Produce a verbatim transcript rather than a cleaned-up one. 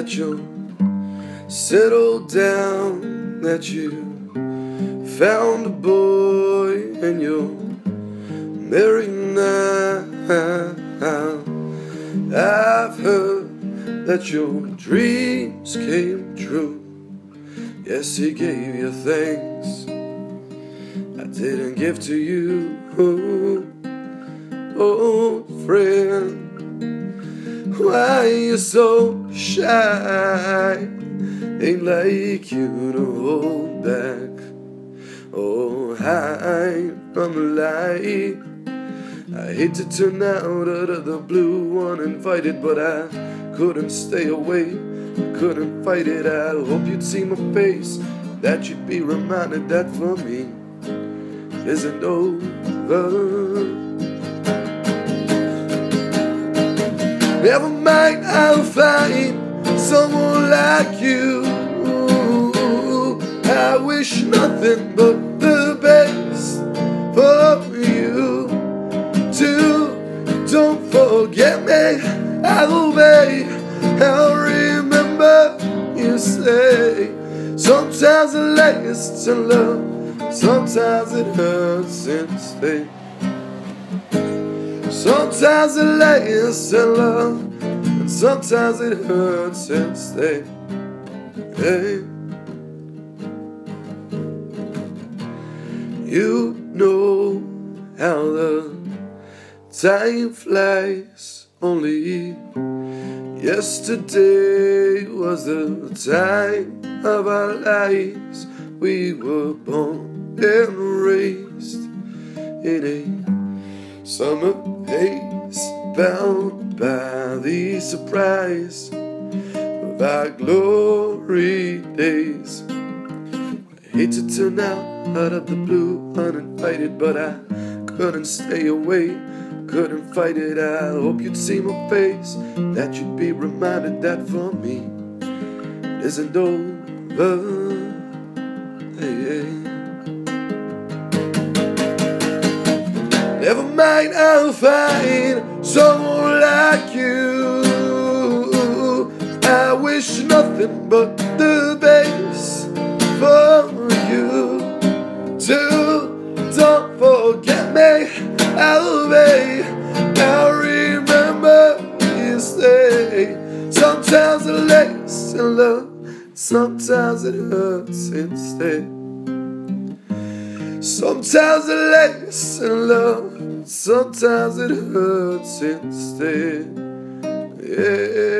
that you'll settle down, that you found a boy and you'll marry now. I've heard that your dreams came true. Yes, he gave you things I didn't give to you. Oh, friend, why you so shy? Ain't like you to hold back or hide from the light. I hate to turn out out of the blue uninvited, but I couldn't stay away, I couldn't fight it. I hope you'd see my face, that you'd be reminded that for me isn't over. Never mind, I'll find someone like you. I wish nothing but the best for you. Don't forget me, I'll wait. I'll remember you say. Sometimes it lasts in love, sometimes it hurts instead. Sometimes it lasts in love, and sometimes it hurts instead. Hey. You know how love time flies, only yesterday was the time of our lives. We were born and raised in a summer haze, bound by the surprise of our glory days. I hate to turn out out of the blue uninvited, but I couldn't stay away, couldn't fight it. I hope you'd see my face, that you'd be reminded that for me isn't over. Hey, hey. Never mind, I'll find someone like you. I wish nothing but the best for you too. Don't forget me, I'll obey. I'll remember you say. Sometimes it lasts in love, sometimes it hurts instead. Sometimes it lasts in love, sometimes it hurts instead. Yeah.